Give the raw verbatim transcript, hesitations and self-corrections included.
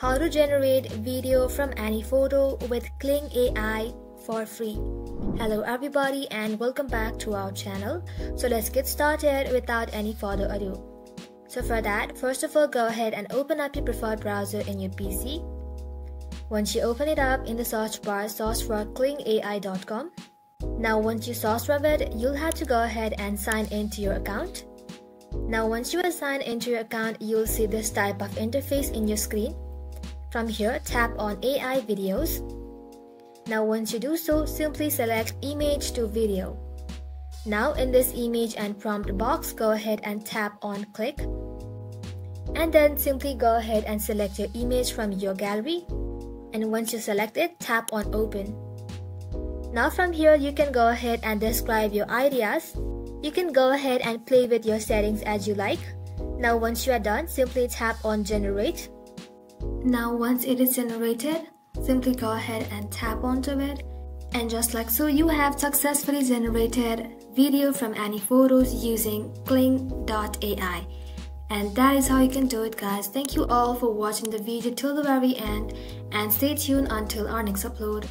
How to generate video from any photo with Kling A I for free. Hello everybody and welcome back to our channel. So let's get started without any further ado. So for that, first of all, go ahead and open up your preferred browser in your P C. Once you open it up, in the search bar, search for kling A I dot com. Now once you search for it, you'll have to go ahead and sign into your account. Now once you are signed into your account, you'll see this type of interface in your screen. From here, tap on A I videos. Now once you do so, simply select image to video. Now in this image and prompt box, go ahead and tap on click. And then simply go ahead and select your image from your gallery. And once you select it, tap on open. Now from here, you can go ahead and describe your ideas. You can go ahead and play with your settings as you like. Now once you are done, simply tap on generate. Now once it is generated, simply go ahead and tap onto it. And just like so, you have successfully generated video from any photos using kling dot A I. And that is how you can do it, guys. Thank you all for watching the video till the very end. And stay tuned until our next upload.